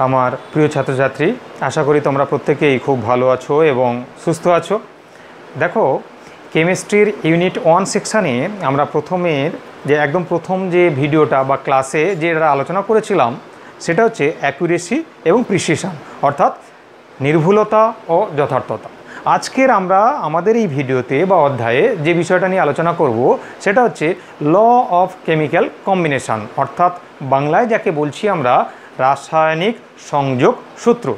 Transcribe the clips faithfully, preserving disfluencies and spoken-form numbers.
आमार प्रिय छात्रछात्री आशा करी तोमरा प्रत्येकेई खूब भालो आछो एबं सुस्थ आछो। देखो केमिस्ट्रीर यूनिट वन सेक्शने आमरा प्रथमेर जे एकदम प्रथम जे भिडियोटा बा क्लासे जेटा आलोचना करेछिलाम सेटा होच्छे एक्यूरेसी एबं प्रिसिशन अर्थात निर्भुलता और यथार्थता। आजकेर आमरा आमादेर एई भिडियोते बा अध्याये जे विषयटा निये आलोचना करब सेटा होच्छे लॉ अफ केमिकल कम्बिनेशन अर्थात बांग्लाय जाके बोलछि आमरा रासायनिक संयोग सूत्र।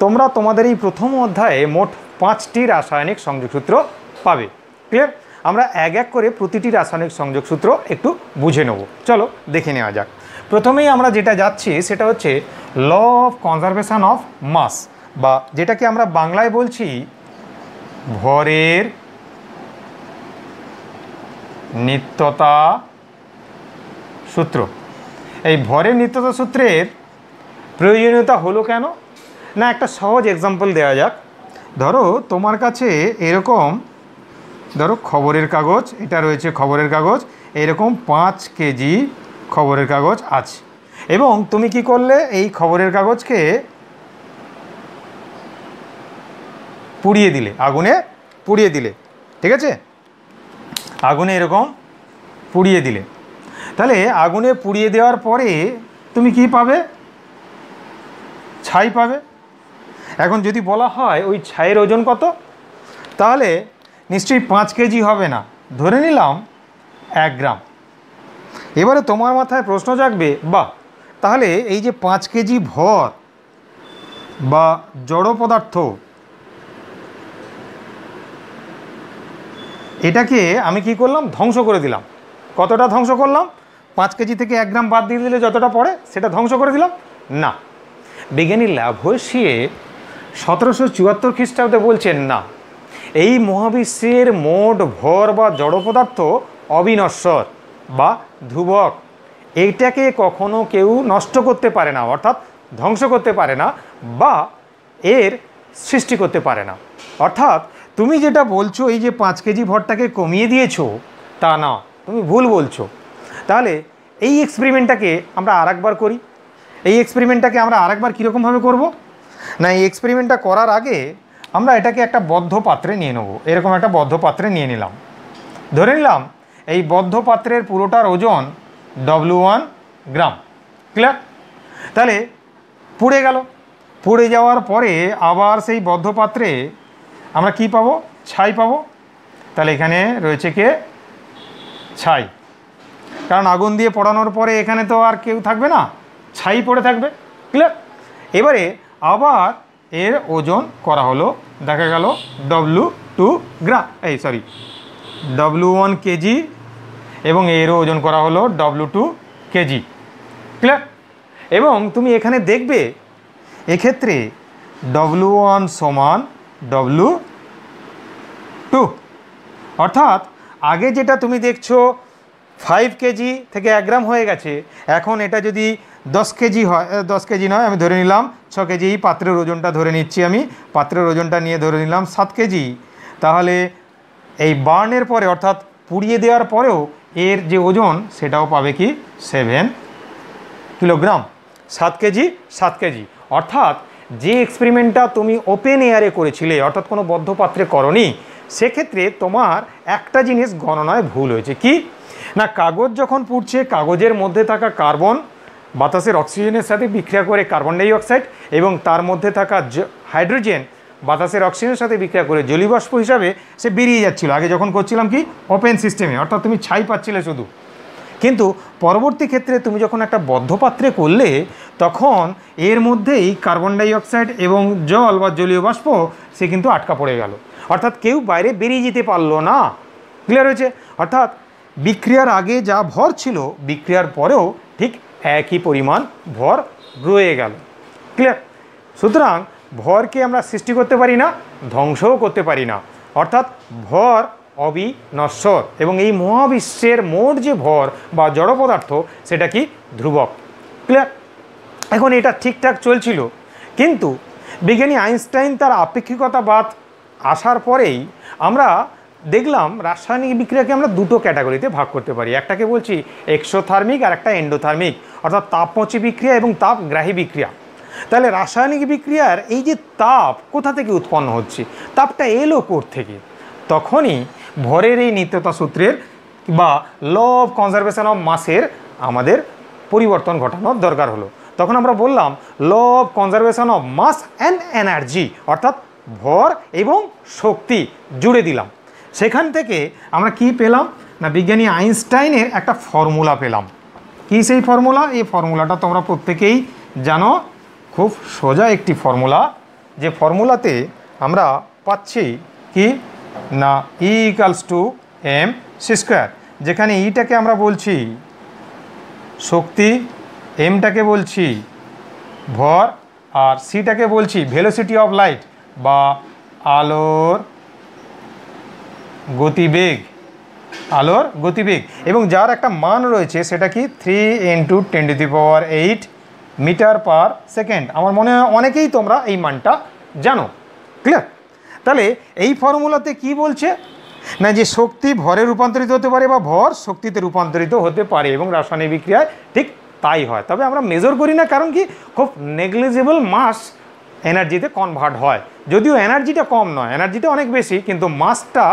तोमरा तोमादेर प्रथम अध्याये मोट पाँचटी रासायनिक संयोग सूत्र पाबे। क्लियर? आमरा एक एक करे प्रतिटी रासायनिक संयोग सूत्र एकटू बुझे नेब। चलो देखे नेওয়া যাক। प्रथमेই आमरा जेटा जाচ্ছি সেটা হচ্ছে law of conservation of mass বা যেটাকে আমরা বাংলায় বলছি ভরের নিত্যতা सूत्र। এই ভরের নিত্যতা सूत्रेর प्रयोजनीयता हलो क्या ना एक सहज एग्जाम्पल देवा जाक। धरो तोमार काछे एरकम धरो खबरेर कागज एटा रयेछे खबरेर कागज एरकम पाँच केजी खबरेर कागज आछे एबं तुमी कि करले एई खबरेर कागज के पुड़िये दिले आगुने पुड़िये दिले। ठीक आछे आगुने एरकम पुड़िये दिले ताहले आगुने पुड़िये देওয়ার परे तुमी कि पाबे छाई पावे। एखन जोदि बला हय ओई छाइएर ओजन कत ताहले निश्चयई पाँच केजी हबे ना धरे निलाम एक ग्राम। एबारे तोमार माथाय प्रश्न जागबे बा ताहले एई जे पाँच केजी भर बा जड़ पदार्थ एटाके आमि कि करलाम ध्वंस करे दिलाम। कतटा ध्वंस करलाम? पाँच केजी थेके एक ग्राम बाद दिये दिले जतटा पड़े सेटा ध्वंस करे दिलाम ना। বিজ্ঞানী লাভোসিয়ে সতেরোশো চুয়াত্তর খ্রিস্টাব্দে বলছেন না এই মহাবিশ্বের মোট ভর বা জড় পদার্থ অবিনশ্বর বা ধ্রুবক এইটাকে কখনো কেউ নষ্ট করতে পারে না অর্থাৎ ধ্বংস করতে পারে না বা এর সৃষ্টি করতে পারে না। অর্থাৎ তুমি যেটা বলছো এই যে পাঁচ কেজি ভরটাকে কমিয়ে দিয়েছো তা না, তুমি ভুল বলছো। তাহলে এই এক্সপেরিমেন্টটাকে আমরা আরেকবার করি। এই এক্সপেরিমেন্টটাকে আমরা আরেকবার কি রকম ভাবে করব না এই এক্সপেরিমেন্টটা করার আগে আমরা এটাকে একটা বদ্ধ পাত্রে নিয়ে নেব। এরকম একটা বদ্ধ পাত্রে নিয়ে নিলাম ধরে নিলাম এই বদ্ধ পাত্রের পুরোটার ওজন ডব্লিউ ওয়ান গ্রাম। ক্লিয়ার? তাহলে পুড়ে গেল। পুড়ে যাওয়ার পরে আবার সেই বদ্ধ পাত্রে আমরা কি পাবো? ছাই পাবো। তাহলে এখানে রয়েছে কে? ছাই। কারণ আগুন দিয়ে পোড়ানোর পরে এখানে তো আর কেউ থাকবে না, ছাই পড়ে থাকবে। ক্লিয়ার? এবারে আবার এর ওজন করা হলো দেখা গেল ডব্লু টু গ্রাম এই সরি ডব্লু ওয়ান কেজি এবং এর ওজন করা হলো ডব্লু টু কেজি। ক্লিয়ার? এবং তুমি এখানে দেখবে এক্ষেত্রে ডব্লু ওয়ান সমান ডব্লু টু অর্থাৎ আগে যেটা তুমি দেখছো ফাইভ কেজি থেকে এক গ্রাম হয়ে গেছে। এখন এটা যদি दस केजी है दस केजी नय आमि धरे निलाम छ केजी पात्रेर ओजनटा धरे निच्छि आमि पात्रेर ओजनटा निये धरे निलाम सात केजी। ताहले एई बार्नेर परे अर्थात पुड़िये देওয়ার পরেও एर जे ओजन सेटाओ पाबे कि सेभेन किलोग्राम। सात केजी सात केजी अर्थात जे एक्सपेरिमेंटटा तुमि ओपेन एयारे करेछिले अर्थात कोनो बद्ध पात्रे करनी से क्षेत्रे तोमार एकटा जिनिस गणनाय भूल होयेछे कि ना कागज जखन पुड़छे कागजेर मध्ये थाका कार्बन বাতাসের অক্সিজেনের সাথে বিক্রিয়া করে কার্বন ডাই অক্সাইড এবং তার মধ্যে থাকা হাইড্রোজেন বাতাসের অক্সিজেনের সাথে বিক্রিয়া করে জলীয় বাষ্প হিসাবে সে বেরিয়ে যাচ্ছিল আগে যখন করছিলাম কি ওপেন সিস্টেমে অর্থাৎ তুমি ছাই পাচ্ছিলে শুধু। কিন্তু পরবর্তী ক্ষেত্রে তুমি যখন একটা বদ্ধ পাত্রে করলে তখন এর মধ্যেই কার্বন ডাই অক্সাইড এবং জল বা জলীয় বাষ্প সে কিন্তু আটকা পড়ে গেল অর্থাৎ কেউ বাইরে বেরিয়ে যেতে পারলো না। ক্লিয়ার হয়েছে? অর্থাৎ বিক্রিয়ার আগে যা ভর ছিল বিক্রিয়ার পরেও ঠিক एक ही परिमाण भर रয়ে গেল। क्लियर? सूतरां भर के आमरा सृष्टि करते पारी ना ध्वंसও করতে পারি না অর্থাৎ ভর অবিনশ্বর এবং এই মহাবিশ্বের মোট যে ভর বা জড় পদার্থ সেটা কি ধ্রুবক। ক্লিয়ার? এখন এটা ঠিকঠাক চলছিল কিন্তু বিজ্ঞানী আইনস্টাইন তার আপেক্ষিকতাবাদ আসার পরেই আমরা দেখলাম রাসায়নিক বিক্রিয়াকে আমরা দুটো ক্যাটাগরিতে ভাগ করতে পারি। একটাকে বলছি এক্সোথার্মিক আর একটা এন্ডোথার্মিক অর্থাৎ তাপমোচী বিক্রিয়া এবং তাপগ্রাহী বিক্রিয়া। তাহলে রাসায়নিক বিক্রিয়ার এই যে তাপ কোথা থেকে উৎপন্ন হচ্ছে, তাপটা এলো কোথা থেকে, তখনই ভরের এই নিত্যতা সূত্রের বা ল অফ কনজারভেশন অফ মাসের আমাদের পরিবর্তন ঘটানোর দরকার হলো। তখন আমরা বললাম law of conservation of mass and energy, অর্থাৎ ভর এবং শক্তি জুড়ে দিলাম। সেখান থেকে আমরা কি পেলাম না, বিজ্ঞানী আইনস্টাইনের একটা ফর্মুলা পেলাম। কি সেই ফর্মুলা? এই ফর্মুলাটা তোমরা প্রত্যেকেই জানো, খুব সোজা একটি ফর্মুলা, যে ফর্মুলাতে আমরা পাচ্ছি কি না E equals to M C square, যেখানে ইটাকে আমরা বলছি শক্তি, এমটাকে বলছি ভর, আর সিটাকে বলছি ভেলোসিটি অফ লাইট বা আলোর গতিবেগ, আলোর গতিবেগ, এবং যার একটা মান রয়েছে সেটা কি three into ten to the power eight metre per second. আমার মনে হয় অনেকেই তোমরা এই মানটা জানো, ক্লিয়ার? তাহলে এই ফর্মুলাতে কি বলছে না, যে শক্তি ভরে রূপান্তরিত হতে পারে বা ভর শক্তিতে রূপান্তরিত হতে পারে, এবং রাসায়নিক বিক্রিয়ায় ঠিক তাই হয়। তবে আমরা মেজর করি না, কারণ কি খুব নেগলিজেবল মাস এনার্জিতে কনভার্ট হয়, যদিও এনার্জিটা কম নয়, এনার্জিটা অনেক বেশি, কিন্তু মাসটা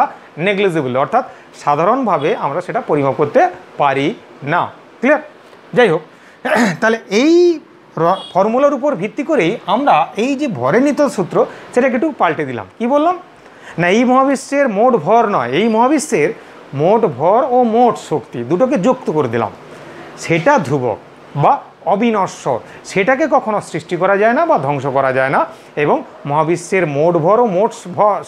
নেগলিজেবল, অর্থাৎ সাধারণভাবে আমরা সেটা পরিমাপ করতে পারি না, ক্লিয়ার? যাই হোক, তাহলে এই ফর্মুলার উপর ভিত্তি করেই আমরা এই যে ভরের নিত্যতা সূত্র সেটাকে একটু পাল্টে দিলাম। কি বললাম না, এই মহাবিশ্বের মোট ভর নয়, এই মহাবিশ্বের মোট ভর ও মোট শক্তি দুটোকে যুক্ত করে দিলাম। সেটা ধ্রুবক বা অবিনশ্বর, সেটাকে কখনো সৃষ্টি করা যায় না বা ধ্বংস করা যায় না, এবং মহাবিশ্বের মোট ভর ও মোট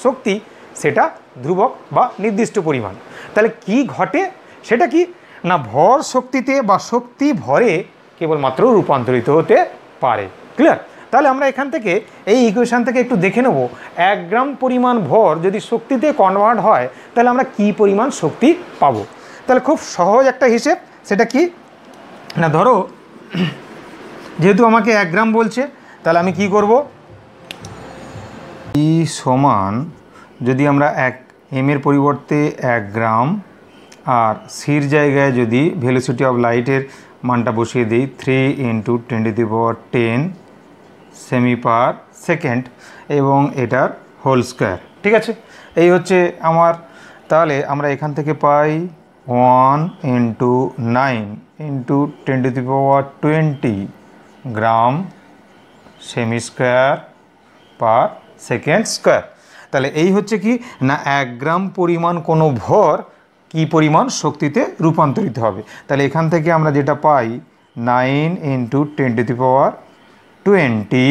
শক্তি সেটা ধ্রুবক বা নির্দিষ্ট পরিমাণ। তাহলে কি ঘটে সেটা কি না, ভর শক্তিতে বা শক্তি ভরে কেবলমাত্র রূপান্তরিত হতে পারে, ক্লিয়ার? তাহলে আমরা এখান থেকে এই ইকুয়েশান থেকে একটু দেখে নেব, এক গ্রাম পরিমাণ ভর যদি শক্তিতে কনভার্ট হয় তাহলে আমরা কি পরিমাণ শক্তি পাব। তাহলে খুব সহজ একটা হিসেব, সেটা কি না, ধরো যেহেতু আমাকে এক গ্রাম বলছে, তাহলে আমি কি করব, ই সমান যদি আমরা এক এম এর পরিবর্তে এক গ্রাম আর সির জায়গায় যদি ভেলোসিটি অফ লাইটের মানটা বসিয়ে দিই three into ten to the power ten সেমি পার সেকেন্ড এবং এটার হোল স্কোয়ার, ঠিক আছে? এই হচ্ছে আমার, তাহলে আমরা এখান থেকে পাই one into nine into ten to the power twenty gram সেমি স্কোয়ার পার সেকেন্ড স্কোয়ার। তাহলে এই হচ্ছে কি না, এক গ্রাম পরিমাণ কোনো ভর কি পরিমাণ শক্তিতে রূপান্তরিত হবে। তাহলে এখান থেকে আমরা যেটা পাই nine into ten to the power twenty,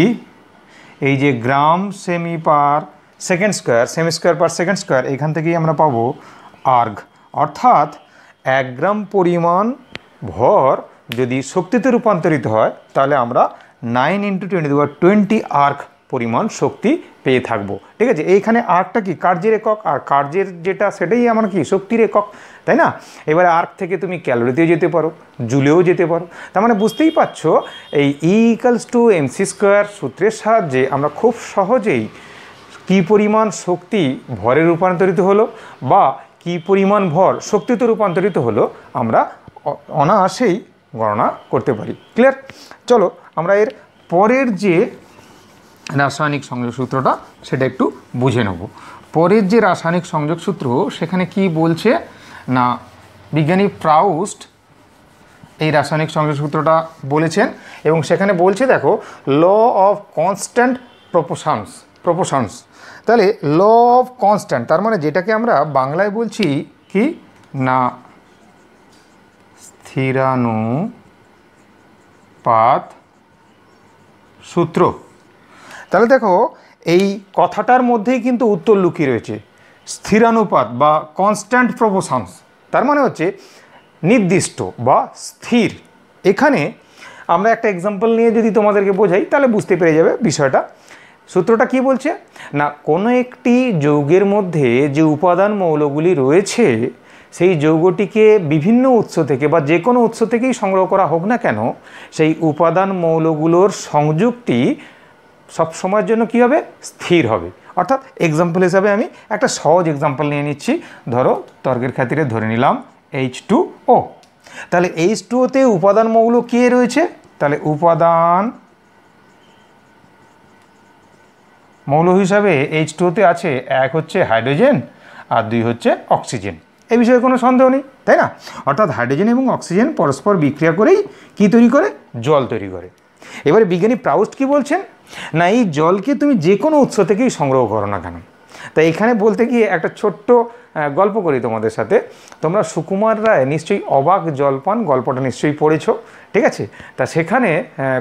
এই যে গ্রাম সেমি পার সেকেন্ড স্কোয়ার, সেমি স্কোয়ার পার সেকেন্ড স্কোয়ার, এখান থেকেই আমরা পাবো আর্গ, অর্থাৎ এক গ্রাম পরিমাণ ভর যদি শক্তিতে রূপান্তরিত হয় তাহলে আমরা নাইন ইন্টু টোয়েন্টি দেওয়ার টোয়েন্টি আর্গ পরিমাণ শক্তি পেয়ে থাকবো, ঠিক আছে? এইখানে আর্কটা কি কার্যের একক, আর কার্যের যেটা সেটাই আমার কি শক্তির একক, তাই না? এবারে আর্ক থেকে তুমি ক্যালোরিতেও যেতে পারো, জুলেও যেতে পারো, তার মানে বুঝতেই পারছো এই E equals to M C square সূত্রের সাহায্যে আমরা খুব সহজেই কি পরিমাণ শক্তি ভরে রূপান্তরিত হলো বা কি পরিমাণ ভর শক্তিতে রূপান্তরিত হলো আমরা অনায়াসেই গণনা করতে পারি, ক্লিয়ার? চলো আমরা এর পরের যে রাসায়নিক সংযোগ সূত্রটা সেটা একটু বুঝে নেব। পরের যে রাসায়নিক সংযোগ সূত্র সেখানে কি বলছে না, বিজ্ঞানী প্রাউস্ট এই রাসায়নিক সংযোগ সূত্রটা বলেছেন, এবং সেখানে বলছে দেখো law of constant proportions, proportions তাহলে ল অফ কনস্ট্যান্ট, তার মানে যেটাকে আমরা বাংলায় বলছি কি না স্থিরানুপাত সূত্র। তাহলে দেখো এই কথাটার মধ্যেই কিন্তু উত্তর লুকিয়ে রয়েছে, স্থিরানুপাত বা কনস্ট্যান্ট প্রপোর্শনস, তার মানে হচ্ছে নির্দিষ্ট বা স্থির। এখানে আমরা একটা এক্সাম্পল নিয়ে যদি তোমাদেরকে বোঝাই তাহলে বুঝতে পেরে যাবে বিষয়টা। সূত্রটা কি বলছে না, কোনো একটি যৌগের মধ্যে যে উপাদান মৌলগুলি রয়েছে সেই যৌগটিকে বিভিন্ন উৎস থেকে বা যে কোনো উৎস থেকেই সংগ্রহ করা হোক না কেন, সেই উপাদান মৌলগুলোর সংযুক্তি সব সময়ের জন্য কি হবে, স্থির হবে। অর্থাৎ এক্সাম্পল হিসাবে আমি একটা সহজ এক্সাম্পল নিয়ে নিচ্ছি, ধরো তর্কের খাতিরে ধরে নিলাম এইচ টু ও। তাহলে এইচ টু ওতে উপাদান মৌল কে রয়েছে, তাহলে উপাদান মৌল হিসাবে এইচ টুতে আছে এক হচ্ছে হাইড্রোজেন আর দুই হচ্ছে অক্সিজেন। এই বিষয়ে কোনো সন্দেহ নেই, তাই না? অর্থাৎ হাইড্রোজেন এবং অক্সিজেন পরস্পর বিক্রিয়া করেই কী তৈরি করে? জল তৈরি করে। এবারে বিজ্ঞানী প্রাউস্ট কী বলছেন না, এই জলকে তুমি যে কোনো উৎস থেকেই সংগ্রহ করো না কেন। তাই এখানে বলতে গিয়ে একটা ছোট্ট গল্প করি তোমাদের সাথে। তোমরা সুকুমার রায় নিশ্চয়ই অবাক জলপান গল্পটা নিশ্চয়ই পড়েছ, ঠিক আছে? তা সেখানে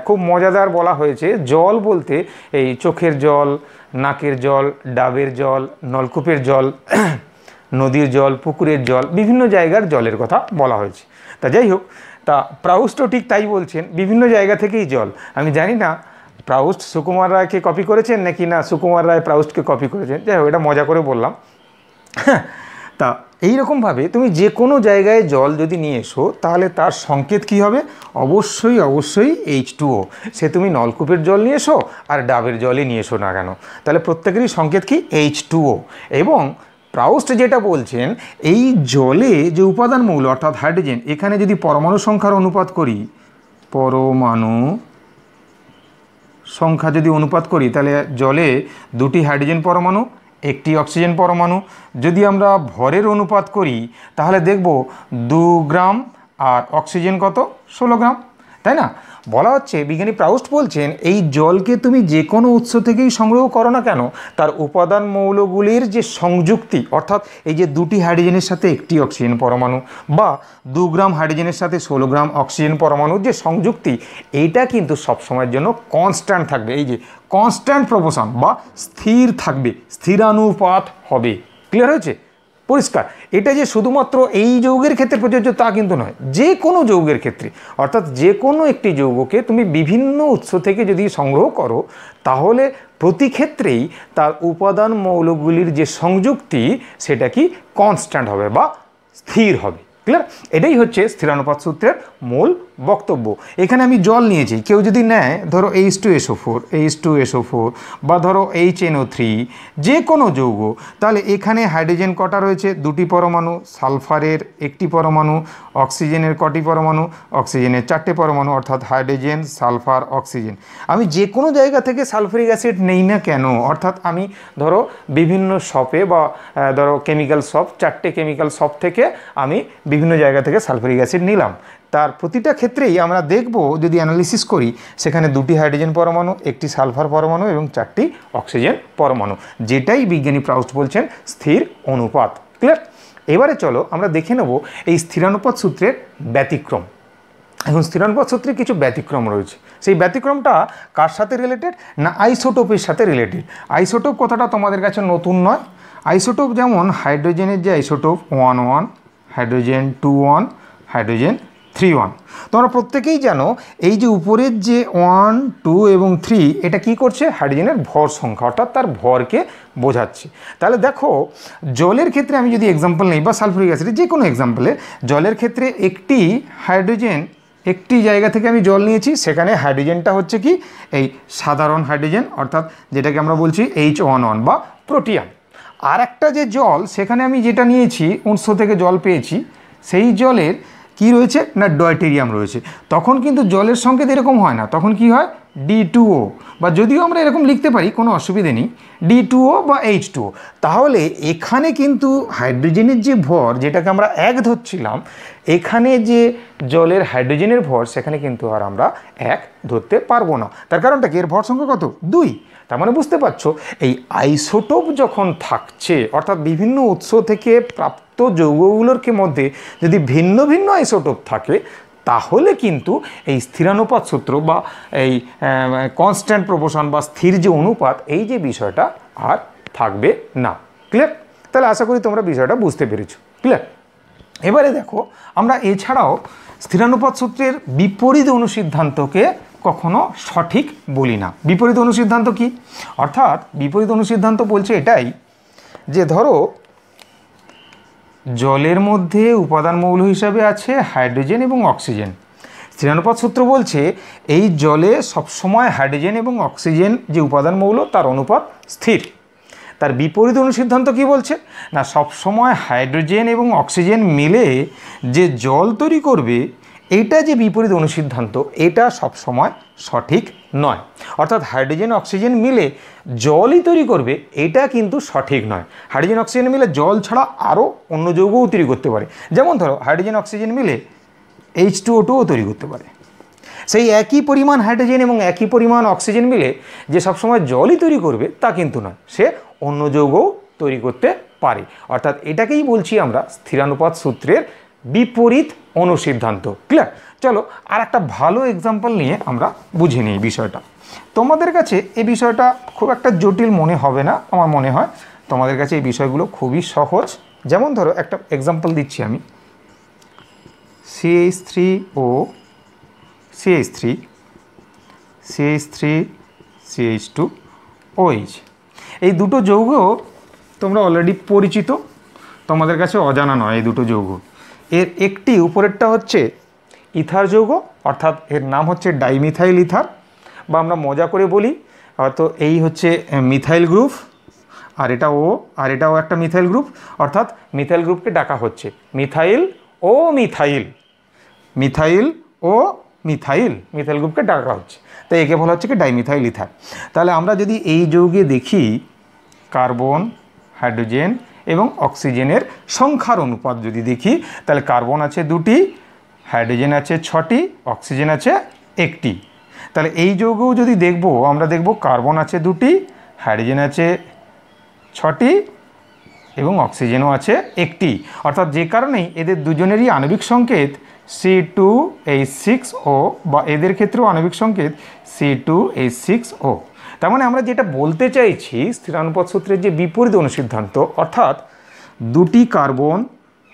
খুব মজাদার বলা হয়েছে জল বলতে এই চোখের জল, নাকের জল, ডাবের জল, নলকূপের জল, নদীর জল, পুকুরের জল, বিভিন্ন জায়গার জলের কথা বলা হয়েছে। তা যাই হোক, তা প্রাউস্টও ঠিক তাই বলছেন, বিভিন্ন জায়গা থেকেই জল। আমি জানি না প্রাউস্ট সুকুমার রায়কে কপি করেছেন নাকি না সুকুমার রায় প্রাউস্টকে কপি করেছেন, যাই হোক এটা মজা করে বললাম। তা এইরকমভাবে তুমি যে কোনো জায়গায় জল যদি নিয়ে এসো তাহলে তার সংকেত কি হবে? অবশ্যই অবশ্যই এইচ টু ও। সে তুমি নলকূপের জল নিয়ে এসো আর ডাবের জলই নিয়ে এসো না কেন, তাহলে প্রত্যেকেরই সংকেত কি? H two O. এবং প্রাউস্ট যেটা বলছেন, এই জলে যে উপাদান মৌল অর্থাৎ হাইড্রোজেন, এখানে যদি পরমাণু সংখ্যার অনুপাত করি, পরমাণু সংখ্যা যদি অনুপাত করি তাহলে জলে দুটি হাইড্রোজেন পরমাণু, একটি অক্সিজেন পরমাণু। যদি আমরা ভরের অনুপাত করি তাহলে দেখব দু গ্রাম আর অক্সিজেন কত, ষোলো গ্রাম, তাই না? বলা হচ্ছে বিজ্ঞানী প্রাউস্ট বলছেন এই জলকে তুমি যে কোনো উৎস থেকেই সংগ্রহ করো না কেন, তার উপাদান মৌলগুলির যে সংযুক্তি অর্থাৎ এই যে দুটি হাইড্রোজেনের সাথে একটি অক্সিজেন পরমাণু বা দু গ্রাম হাইড্রোজেনের সাথে ষোলো গ্রাম অক্সিজেন পরমাণুর যে সংযুক্তি, এইটা কিন্তু সবসময়ের জন্য কনস্ট্যান্ট থাকবে। এই যে কনস্ট্যান্ট প্রপোর্শন বা স্থির থাকবে, স্থিরানুপাত হবে। ক্লিয়ার হয়েছে? পরিষ্কার। এটা যে শুধুমাত্র এই যৌগের ক্ষেত্রে প্রযোজ্য তা কিন্তু নয়, যে কোনো যৌগের ক্ষেত্রে, অর্থাৎ যে কোনো একটি যৌগকে তুমি বিভিন্ন উৎস থেকে যদি সংগ্রহ করো তাহলে প্রতি ক্ষেত্রেই তার উপাদান মৌলগুলির যে সংযুক্তি সেটা কি কনস্ট্যান্ট হবে বা স্থির হবে। ক্লিয়ার? এটাই হচ্ছে স্থিরানুপাত সূত্রের মূল বক্তব্য। এখানে আমি জল নিয়েছি, কেউ যদি নেয় ধরো H two S O four H two S O four বা ধরো এইচ এনও থ্রি, যে কোনো যৌগ, তাহলে এখানে হাইড্রোজেন কটা রয়েছে? দুটি পরমাণু, সালফারের একটি পরমাণু, অক্সিজেনের কটি পরমাণু? অক্সিজেনের চারটে পরমাণু, অর্থাৎ হাইড্রোজেন, সালফার, অক্সিজেন। আমি যে কোনো জায়গা থেকে সালফারিক অ্যাসিড নেই না কেন, অর্থাৎ আমি ধরো বিভিন্ন শপে বা ধরো কেমিক্যাল শপ, চারটে কেমিক্যাল শপ থেকে আমি বিভিন্ন জায়গা থেকে সালফারিক অ্যাসিড নিলাম, তার প্রতিটা ক্ষেত্রেই আমরা দেখব যদি অ্যানালিসিস করি সেখানে দুটি হাইড্রোজেন পরমাণু, একটি সালফার পরমাণু এবং চারটি অক্সিজেন পরমাণু, যেটাই বিজ্ঞানী প্রাউস্ট বলছেন স্থির অনুপাত। ক্লিয়ার? এবারে চলো আমরা দেখে নেব এই স্থিরানুপাত সূত্রের ব্যতিক্রম। এখন স্থিরানুপাত সূত্রে কিছু ব্যতিক্রম রয়েছে, সেই ব্যতিক্রমটা কার সাথে রিলেটেড না, আইসোটোপের সাথে রিলেটেড। আইসোটোপ কথাটা তোমাদের কাছে নতুন নয়। আইসোটোপ যেমন হাইড্রোজেনের যে isotope one one, hydrogen two one, hydrogen three one, তোমরা প্রত্যেকেই জানো এই যে উপরের যে ওয়ান টু এবং থ্রি এটা কি করছে? হাইড্রোজেনের ভর সংখ্যা অর্থাৎ তার ভরকে বোঝাচ্ছে। তাহলে দেখো জলের ক্ষেত্রে আমি যদি এক্সাম্পল নিই বা সালফুরিক অ্যাসিডের যে কোনো এক্সাম্পলে, জলের ক্ষেত্রে একটি হাইড্রোজেন, একটি জায়গা থেকে আমি জল নিয়েছি, সেখানে হাইড্রোজেনটা হচ্ছে কি এই সাধারণ হাইড্রোজেন অর্থাৎ যেটাকে আমরা বলছি এইচ ওয়ান ওয়ান বা প্রোটিয়াম। আর একটা যে জল, সেখানে আমি যেটা নিয়েছি উৎস থেকে জল পেয়েছি, সেই জলের কি রয়েছে না ডয়টেরিয়াম রয়েছে। তখন কিন্তু জলের সংকেত এরকম হয় না, তখন কি হয় ডি টু ও, বা যদিও আমরা এরকম লিখতে পারি কোনো অসুবিধে নেই, ডি টু ও বা এইচ টু ও। তাহলে এখানে কিন্তু হাইড্রোজেনের যে ভর যেটাকে আমরা এক ধরছিলাম, এখানে যে জলের হাইড্রোজেনের ভর সেখানে কিন্তু আর আমরা এক ধরতে পারবো না। তার কারণটা কি? এর ভর সংখ্যা কত? দুই। তার মানে বুঝতে পারছো এই আইসোটোপ যখন থাকছে অর্থাৎ বিভিন্ন উৎস থেকে প্রাপ্ত তো যৌগগুলোর মধ্যে যদি ভিন্ন ভিন্ন আইসোটোপ থাকে তাহলে কিন্তু এই স্থিরানুপাত সূত্র বা এই কনস্ট্যান্ট প্রপোর্শন বা স্থির যে অনুপাত, এই যে বিষয়টা আর থাকবে না। ক্লিয়ার? তাহলে আশা করি তোমরা বিষয়টা বুঝতে পেরেছো। ক্লিয়ার? এবারে দেখো আমরা এছাড়াও স্থিরানুপাত সূত্রের বিপরীত অনুসিদ্ধান্তকে কখনো সঠিক বলি না। বিপরীত অনুসিদ্ধান্ত কি? অর্থাৎ বিপরীত অনুসিদ্ধান্ত বলছে এটাই যে ধরো জলের মধ্যে উপাদান মৌল হিসাবে আছে হাইড্রোজেন এবং অক্সিজেন। স্থিরানুপাত সূত্র বলছে এই জলে সবসময় হাইড্রোজেন এবং অক্সিজেন যে উপাদান মৌল তার অনুপাত স্থির। তার বিপরীত অনুসিদ্ধান্ত কি বলছে না, সবসময় হাইড্রোজেন এবং অক্সিজেন মিলে যে জল তৈরি করবে एटा जे विपरीत अनुसिद्धान्त एटा सब समय सठिक नय अर्थात हाइड्रोजेन अक्सिजेन मिले जल ही तैरि करबे एटा किन्तु सठिक नय। हाइड्रोजेन अक्सिजेन मिले जल छाड़ा आरो अन्य यौगो तैरि करते पारे जेमन धरो हाइड्रोजेन अक्सिजेन मिले एच टू ओ टू तैरि करते पारे सेई एकई परिमाण हाइड्रोजेन एबं एकई परिमाण अक्सिजेन मिले जे सब समय जल ही तैरि करबे ता किन्तु नय से अन्य यौगो तैरि करते पारे अर्थात एटाकेई बोलछि आमरा स्थिरानुपात सूत्रेर विपरीत अनुसिद्धान्त। क्लियर। चलो और एक भलो एग्जाम्पल निये आमरा बुझे नहीं विषयटा तोमादेर काछे ए विषयटा खूब एक जटिल मने होबे ना आमार मने हय तोमादेर काछे ए विषयगुलो खूबई सहज। जेमन धरो एक एग्जाम्पल दिच्छी आमी C H three O C H three C H three C H two O H ए दुटो यौग तोमरा अलरेडी परिचित तोमादेर काछे अजाना नय। ए दुटो यौग एर एकटी उपरेरटा होच्छे इथार यौग अर्थात एर नाम होच्छे डाइमिथाइल इथार बा आमरा मजा करे बोली तो एई होच्छे मिथाइल ग्रुप और एटा ओ और एटाओ एकटा मिथाइल ग्रुप अर्थात मिथाइल ग्रुपके डाका होच्छे मिथाइल ओ मिथाइल मिथाइल ओ मिथाइल मिथाइल ग्रुपके डाका होच्छे तो एके बला होच्छे कि डाइमिथाइल इथार। ताहले आमरा जोदि एई यौगे देखी कार्बन हाइड्रोजेन एवं अक्सिजेनेर संख्यार अनुपात जो देखी ताहले कार्बन आछे दुटी हाइड्रोजेन आछे छटी अक्सिजेन आछे एकटी ताहले एई यौगो जोदि देखबो आमरा देखबो कार्बन आछे दुटी हाइड्रोजेन आछे छटी एवं अक्सिजेनও आछे एकटी अर्थात जे कारणे एদের দুজনেরই आणविक संकेत C two H six O বা এদের ক্ষেত্রেও आणविक संकेत C two H six O. तार माने आमरा जेटा बोलते चाइछि स्थिरानुपात सूत्रेर जे विपरीत अनुसिद्धान्त अर्थात दुटी कार्बन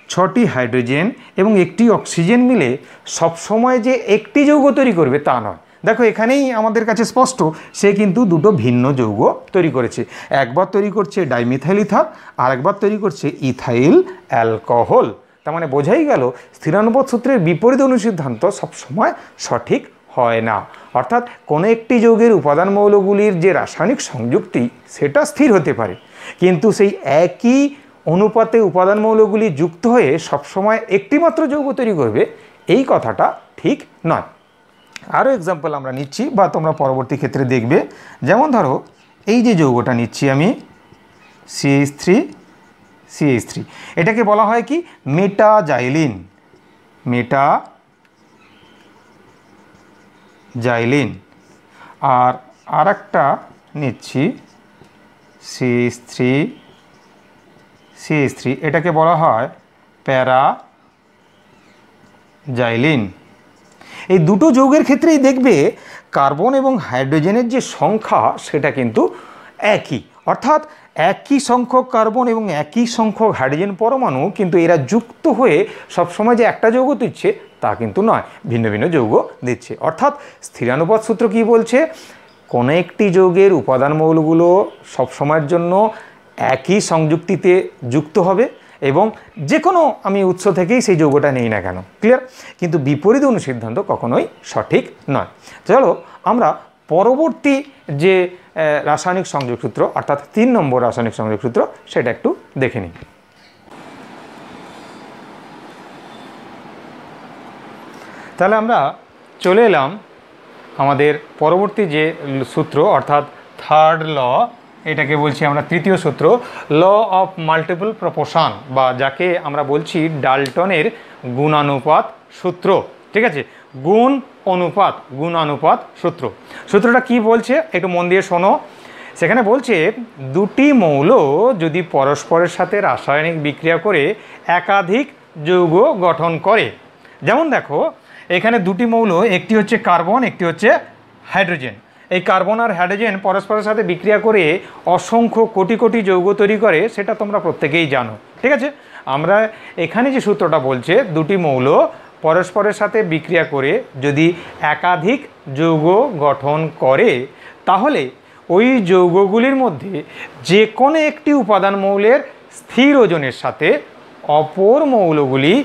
छटी हाइड्रोजेन एवं एकटी अक्सिजेन मिले सब समय जे एकटी यौग तैरि करबे ता नय। देखो एखानेई आमादेर काछे स्पष्ट से किन्तु दुटो भिन्न यौग तैरि करेछे एकबार तैरि करछे डाइमिथाइल इथार और एकबार तैरि करछे इथाइल अ্যালকোহল। तार माने बोझाई गेल स्थिरानुपात सूत्रेर विपरीत अनुसिद्धान्त सब समय सठिक হয় না অর্থাৎ কোনো একটি যৌগের উপাদান মৌলগুলির যে রাসায়নিক সংযুক্তি সেটা স্থির হতে পারে কিন্তু সেই একই অনুপাতে উপাদান মৌলগুলি যুক্ত হয়ে সব সময় একটি মাত্র যৌগ তৈরি করবে এই কথাটা ঠিক নয়। আরও এক্সাম্পল আমরা নিচ্ছি বা তোমরা পরবর্তী ক্ষেত্রে দেখবে যেমন ধরো এই যে যৌগটা নিচ্ছি আমি C H three C H three এটাকে বলা হয় কি মেটাজাইলিন মেটা जाइलिन और आरेकटा निচ্ছি C H three C H three এটাকে বলা হয় প্যারা জাইলিন। এই দুটো যৌগের ক্ষেত্রেই দেখবে কার্বন এবং হাইড্রোজেনের যে সংখ্যা সেটা কিন্তু একই অর্থাৎ একই সংখ্যক কার্বন এবং একই সংখ্যক হাইড্রোজেন পরমাণু কিন্তু এরা যুক্ত হয়ে সব সময় যে একটা যৌগ দিচ্ছে তা কিন্তু নয় ভিন্ন ভিন্ন যৌগ দিচ্ছে অর্থাৎ স্থিরানুপাত সূত্র কি বলছে কোনো একটি যৌগের উপাদান মৌলগুলো সব সময়ের জন্য একই সংযুক্তিতে যুক্ত হবে এবং যে কোনো আমি উৎস থেকেই সেই যৌগটা নেই না কেন। ক্লিয়ার। কিন্তু বিপরীত অনুসিদ্ধান্ত কখনোই সঠিক নয়। চলো আমরা পরবর্তী যে रासायनिक संयोग सूत्र अर्थात तीन नम्बर रासायनिक संयोग सूत्र से देखे नी ताहले आमरा चले एलाम आमादेर परवर्ती जे सूत्र अर्थात थार्ड ल एटाके बोलছি আমরা তৃতীয় সূত্র ল অফ মাল্টিপল প্রপোর্শন বা যাকে আমরা বলছি ডালটনের গুণানুপাত সূত্র। ঠিক আছে गुण अनुपात गुणानुपात सूत्र सूत्रटा कि बोलছে एक मन दिए शोनो सेखाने बोलছে दुटी मौल यदि परस्परेर साथे रासायनिक बिक्रिया करे एकाधिक यौग गठन करे जेमन देखो एखाने दुटी मौल एकटी होच्छे कार्बन एकटी होच्छे हाइड्रोजेन ए कार्बन और हाइड्रोजेन परस्परेर साथे बिक्रिया करे असंख्य कोटी कोटी यौग तैरि करे सेटा तोमरा प्रत्येकेई जानो। ठीक आछे आमरा एखाने जे सूत्रटा बोलছে दुटी मौल परस्पर साथे बिक्रिया करे यदि एकाधिक यौग गठन करे ताहले ओई यौगगुलिर मध्य जे कोनो एकटी उपादान मौलेर स्थिर ओजनेर साथे अपर मौलगुली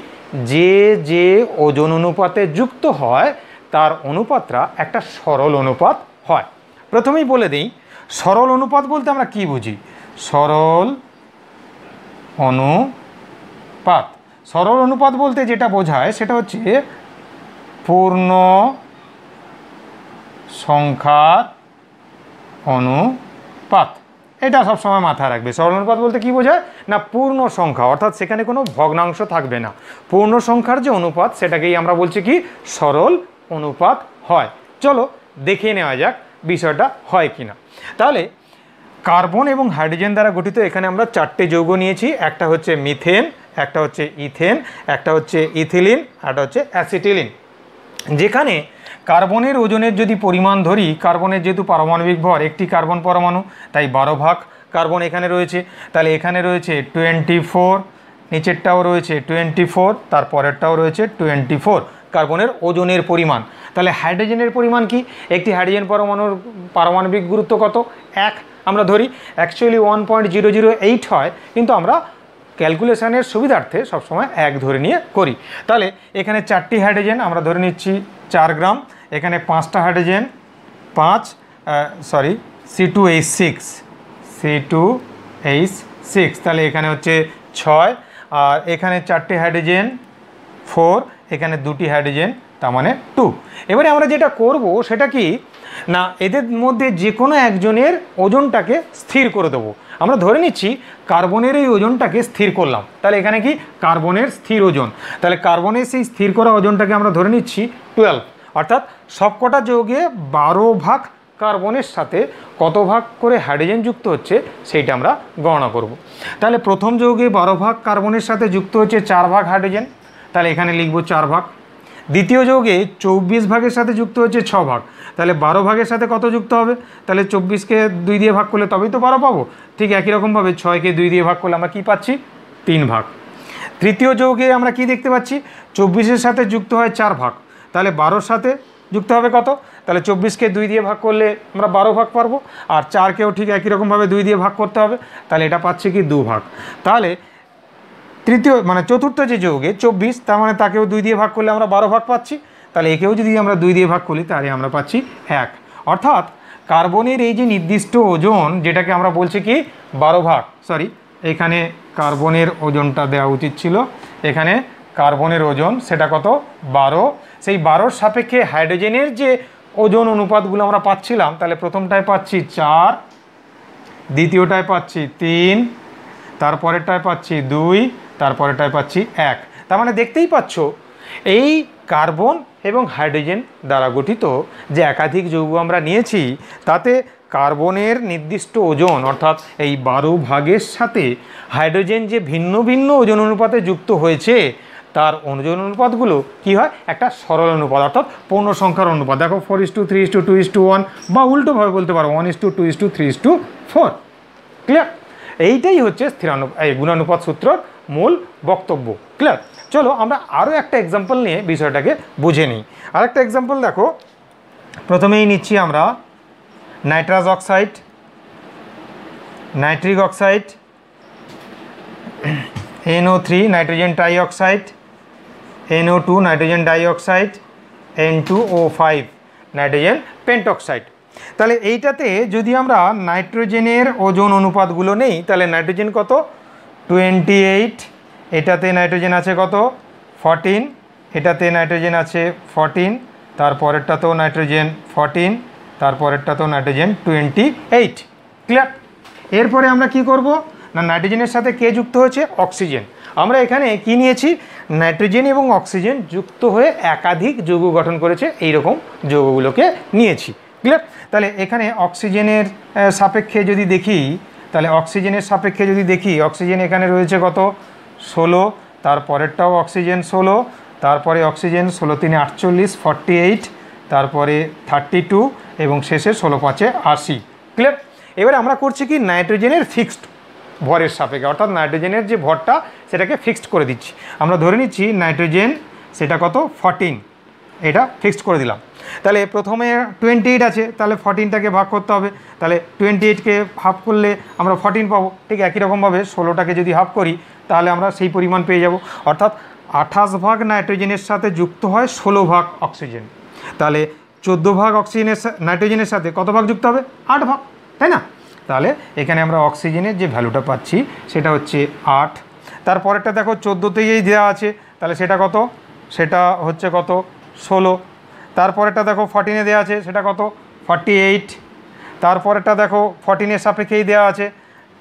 जे जे ओजन अनुपाते जुक्त हय तार अनुपातटा एकटा सरल अनुपात हय। प्रथमेई बोले देई सरल अनुपात बोलते आमरा कि बुझी सरल अनुपात सरल अनुपात बोलते जेटा बोझाय सेटा होच्छे পূর্ণ সংখ্যার অনুপাত। এটা सब समय माथा रखबे। सरलानुपात बोलते कि बोझाय ना पूर्ण संख्या अर्थात सेखाने कोनो भग्नांश थाकबे ना, पूर्ण संख्यार जो अनुपात सेटाकेई आमरा बोलछि कि सरल अनुपात हय। चलो देखे नेওয়া যাক বিষয়টা হয় কিনা। তাহলে कार्बन और हाइड्रोजेन द्वारा गठित एखाने आमरा चारटे যৌগ নিয়েছি, একটা হচ্ছে মিথেন, একটা হচ্ছে ইথেন, একটা হচ্ছে ইথিলিন, একটা হচ্ছে অ্যাসিটিলিন। যেখানে कार्बनের ওজনের যদি পরিমাণ ধরি, कार्बनের যেহেতু পারমাণবিক ভর একটি कार्बन পরমাণু তাই বারো ভাগ कार्बन এখানে রয়েছে, তাহলে এখানে রয়েছে चौबीस, নিচেরটাও রয়েছে चौबीस, তারপরেরটাও রয়েছে चौबीस कार्बनের ওজনের পরিমাণ। তাহলে হাইড্রোজেনের পরিমাণ কি, একটি হাইড্রোজেন পরমাণুর পারমাণবিক গুরুত্ব কত, এক আমরা ধরি, actually one point zero zero eight হয় কিন্তু আমরা ক্যালকুলেশনের সুবিধার্থে সবসময় এক ধরে নিয়ে করি। তাহলে এখানে চারটি হাইড্রোজেন আমরা ধরে নিচ্ছি চার গ্রাম, এখানে পাঁচটা হাইড্রোজেন পাঁচ sorry C two H six C two H six তাহলে এখানে হচ্ছে ছয়, আর এখানে চারটি হাইড্রোজেন ফোর, এখানে দুটি হাইড্রোজেন তার মানে টু। এবারে আমরা যেটা করব সেটা কি না এদের মধ্যে যে কোনো একজনের ওজনটাকে স্থির করে দেবো। আমরা ধরে নিচ্ছি কার্বনের এই ওজনটাকে স্থির করলাম, তাহলে এখানে কি কার্বনের স্থির ওজন, তাহলে কার্বনের সেই স্থির করা ওজনটাকে আমরা ধরে নিচ্ছি টুয়েলভ, অর্থাৎ সবকটা যৌগে বারো ভাগ কার্বনের সাথে কত ভাগ করে হাইড্রোজেন যুক্ত হচ্ছে সেইটা আমরা গণনা করব। তাহলে প্রথম যৌগে বারো ভাগ কার্বনের সাথে যুক্ত হচ্ছে চার ভাগ হাইড্রোজেন, তাহলে এখানে লিখব চার ভাগ। দ্বিতীয় যৌগে চব্বিশ ভাগের সাথে যুক্ত হচ্ছে ছ ভাগ, তাহলে বারো ভাগের সাথে কত যুক্ত হবে, তাহলে চব্বিশকে দুই দিয়ে ভাগ করলে তবেই তো বারো পাবো, ঠিক একই রকমভাবে ছয়কে দুই দিয়ে ভাগ করলে আমরা কী পাচ্ছি তিন ভাগ। তৃতীয় যৌগে আমরা কি দেখতে পাচ্ছি চব্বিশের সাথে যুক্ত হয় চার ভাগ, তাহলে বারোর সাথে যুক্ত হবে কত, তাহলে চব্বিশকে দুই দিয়ে ভাগ করলে আমরা বারো ভাগ পারবো, আর চারকেও ঠিক একই রকমভাবে দুই দিয়ে ভাগ করতে হবে, তাহলে এটা পাচ্ছি কি দু ভাগ। তাহলে তৃতীয় মানে চতুর্থ যে যৌগে চব্বিশ, তার মানে তাকেও দুই দিয়ে ভাগ করলে আমরা বারো ভাগ পাচ্ছি, তাহলে একেও যদি আমরা দুই দিয়ে ভাগ করি তাহলে আমরা পাচ্ছি এক। অর্থাৎ কার্বনের এই যে নির্দিষ্ট ওজন যেটাকে আমরা বলছি কি বারো ভাগ সরি এখানে কার্বনের ওজনটা দেওয়া উচিত ছিল, এখানে কার্বনের ওজন সেটা কত বারো, সেই বারোর সাপেক্ষে হাইড্রোজেনের যে ওজন অনুপাতগুলো আমরা পাচ্ছিলাম, তাহলে প্রথমটায় পাচ্ছি চার, দ্বিতীয়টায় পাচ্ছি তিন, তারপরেরটায় পাচ্ছি দুই, তারপরেটায় পাচ্ছি এক। তার মানে দেখতেই পাচ্ছ এই কার্বন এবং হাইড্রোজেন দ্বারা গঠিত যে একাধিক যৌগ আমরা নিয়েছি তাতে কার্বনের নির্দিষ্ট ওজন অর্থাৎ এই বারো ভাগের সাথে হাইড্রোজেন যে ভিন্ন ভিন্ন ওজন অনুপাতে যুক্ত হয়েছে তার ওজন অনুপাতগুলো কী হয় একটা সরল অনুপাত অর্থাৎ পূর্ণ সংখ্যার অনুপাত। দেখো four is to three is two two is to one বা উল্টোভাবে বলতে পারো one is two two is to three is two four. Clear? এইটাই হচ্ছে স্থিরানুপাত এই গুণানুপাত সূত্রর মূল বক্তব্য। ক্লিয়ার? চলো আমরা আরও একটা এক্সাম্পল নিয়ে বিষয়টাকে বুঝে নিই। আর একটা এক্সাম্পল দেখো, প্রথমেই নিচ্ছি আমরা nitrous oxide, nitric oxide, N O three nitrogen try oxide, N O two nitrogen die oxide, N two O five nitrogen pentoxide. তাহলে এইটাতে যদি আমরা নাইট্রোজেনের ওজন অনুপাতগুলো নেই তাহলে নাইট্রোজেন কত টোয়েন্টি এইট, এটাতে নাইট্রোজেন আছে কত ফোরটিন, এটাতে নাইট্রোজেন আছে ফোরটিন, তারপরেরটাতেও নাইট্রোজেন ফোরটিন, তারপরেরটাতেও নাইট্রোজেন টোয়েন্টি এইট। ক্লিয়ার? এরপরে আমরা কি করব না নাইট্রোজেনের সাথে কে যুক্ত হয়েছে অক্সিজেন। আমরা এখানে কি নিয়েছি নাইট্রোজেন এবং অক্সিজেন যুক্ত হয়ে একাধিক যৌগ গঠন করেছে এই রকম যৌগগুলোকে নিয়েছি। ক্লিয়ার? তাহলে এখানে অক্সিজেনের সাপেক্ষে যদি দেখি তাহলে অক্সিজেনের সাপেক্ষে যদি দেখি অক্সিজেন এখানে রয়েছে কত ষোলো, তারপরেরটাও অক্সিজেন ষোলো, তারপরে অক্সিজেন ষোলো তিনে আটচল্লিশ ফর্টি এইট, তারপরে থার্টি টু এবং শেষে ষোলো পাঁচে আশি। ক্লিয়ার? এবার আমরা করছি কি নাইট্রোজেনের ফিক্সড ভরের সাপেক্ষে অর্থাৎ নাইট্রোজেনের যে ভরটা সেটাকে ফিক্সড করে দিচ্ছি। আমরা ধরে নিচ্ছি নাইট্রোজেন সেটা কত ফোরটিন, এটা ফিক্সড করে দিলাম। তাহলে প্রথমে টোয়েন্টি এইট আছে তাহলে ফোরটিনটাকে ভাগ করতে হবে, তাহলে টোয়েন্টি এইটকে হাফ করলে আমরা ফোরটিন পাবো, ঠিক একই রকমভাবে ষোলোটাকে যদি হাফ করি তাহলে আমরা সেই পরিমাণ পেয়ে যাব, অর্থাৎ আঠাশ ভাগ নাইট্রোজেনের সাথে যুক্ত হয় ষোলো ভাগ অক্সিজেন, তাহলে চোদ্দো ভাগ অক্সিজেনের নাইট্রোজেনের সাথে কত ভাগ যুক্ত হবে আট ভাগ, তাই না? তাহলে এখানে আমরা অক্সিজেনের যে ভ্যালুটা পাচ্ছি সেটা হচ্ছে আট, তারপরেরটা দেখো চোদ্দোতেই দেওয়া আছে তাহলে সেটা কত সেটা হচ্ছে কত ষোলো। তারপরেরটা দেখো ফর্টিনে দেওয়া আছে, সেটা কত ফর্টি এইট। তারপরেরটা দেখো ফর্টিনের সাপেক্ষেই দেওয়া আছে,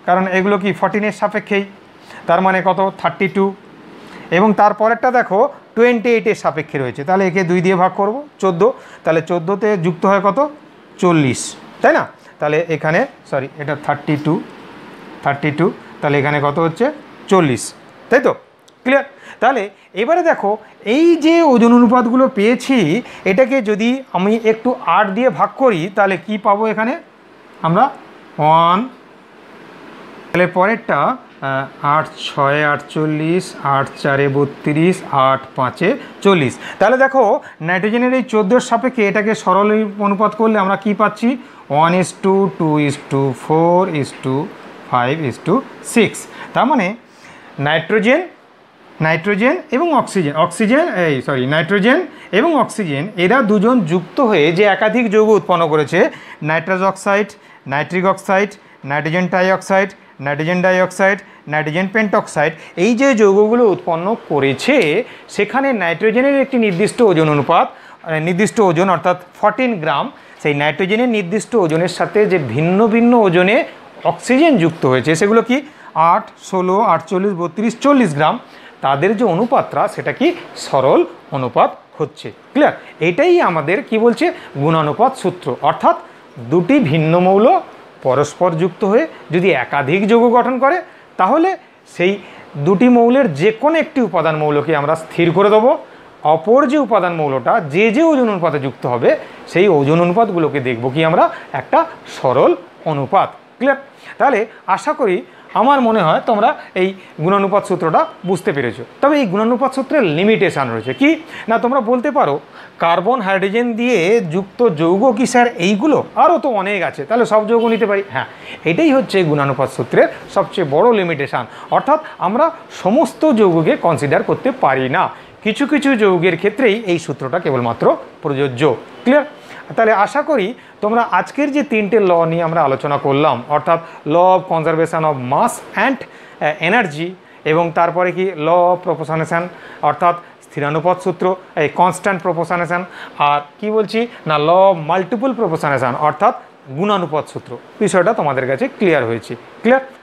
কারণ এগুলো কি ফর্টিনের সাপেক্ষেই, তার মানে কত থার্টি টু। এবং তারপরেরটা দেখো টোয়েন্টি এইটের সাপেক্ষে রয়েছে, তাহলে একে দুই দিয়ে ভাগ করব চোদ্দো, তাহলে চোদ্দোতে যুক্ত হয় কত চল্লিশ, তাই না? তাহলে এখানে সরি এটা থার্টি টু, থার্টি টু তাহলে এখানে কত হচ্ছে চল্লিশ, তাই তো? ক্লিয়ার? তাহলে এবারে দেখো এই যে ওজন অনুপাতগুলো পেয়েছি, এটাকে যদি আমি একটু আট দিয়ে ভাগ করি তাহলে কি পাবো? এখানে আমরা ওয়ান, তাহলে পরেরটা আট ছয় আটচল্লিশ, আট চারে বত্রিশ, আট পাঁচে চল্লিশ। তাহলে দেখো নাইট্রোজেনের এই চোদ্দোর সাপেক্ষে এটাকে সরল অনুপাত করলে আমরা কি পাচ্ছি? One is two, two is two, four is two, five is two six. তার মানে নাইট্রোজেন নাইট্রোজেন এবং অক্সিজেন অক্সিজেন এই সরি নাইট্রোজেন এবং অক্সিজেন এরা দুজন যুক্ত হয়ে যে একাধিক যৌগ উৎপন্ন করেছে, nitrous oxide, nitric oxide, nitrogen trioxide, nitrogen dioxide, nitrogen pentoxide, এই যে যৌগগুলো উৎপন্ন করেছে সেখানে নাইট্রোজেনের একটি নির্দিষ্ট ওজন অনুপাত নির্দিষ্ট ওজন অর্থাৎ ফর্টিন গ্রাম, সেই নাইট্রোজেনের নির্দিষ্ট ওজনের সাথে যে ভিন্ন ভিন্ন ওজনে অক্সিজেন যুক্ত হয়েছে সেগুলো কি আট ষোলো আটচল্লিশ বত্রিশ চল্লিশ গ্রাম, তাদের যে অনুপাতটা সেটা কি সরল অনুপাত হচ্ছে। ক্লিয়ার? এটাই আমাদের কি বলছে গুণানুপাত সূত্র, অর্থাৎ দুটি ভিন্ন মৌল পরস্পর যুক্ত হয়ে যদি একাধিক যৌগ গঠন করে তাহলে সেই দুটি মৌলের যে কোনো একটি উপাদান মৌলকে আমরা স্থির করে দেবো, অপর যে উপাদান মৌলটা যে যে ওজন অনুপাতে যুক্ত হবে সেই ওজন অনুপাতগুলোকে দেখব কি আমরা একটা সরল অনুপাত। ক্লিয়ার? তাহলে আশা করি আমার মনে হয় তোমরা এই গুণানুপাত সূত্রটা বুঝতে পেরেছো। তবে এই গুণানুপাত সূত্রের লিমিটেশান রয়েছে, কি না তোমরা বলতে পারো কার্বন হাইড্রোজেন দিয়ে যুক্ত যৌগ কি স্যার এইগুলো, আরও তো অনেক আছে, তাহলে সব যৌগ নিতে পারি? হ্যাঁ, এটাই হচ্ছে গুণানুপাত সূত্রের সবচেয়ে বড় লিমিটেশান, অর্থাৎ আমরা সমস্ত যৌগকে কনসিডার করতে পারি না, কিছু কিছু যৌগের ক্ষেত্রেই এই সূত্রটা কেবলমাত্র প্রযোজ্য। ক্লিয়ার? তাহলে আশা করি তোমরা আজকের যে তিনটে ল নিয়ে আমরা আলোচনা করলাম, অর্থাৎ law of conservation of mass and energy, এবং তারপরে কি ল অফ প্রপোর্শনেশন অর্থাৎ স্থিরানুপাত সূত্র এই কনস্ট্যান্ট প্রপোর্শনেশন, আর কি বলছি না ল অফ মাল্টিপল প্রপোর্শনেশন অর্থাৎ গুণানুপাত সূত্র, বিষয়টা তোমাদের কাছে ক্লিয়ার হয়েছে। ক্লিয়ার?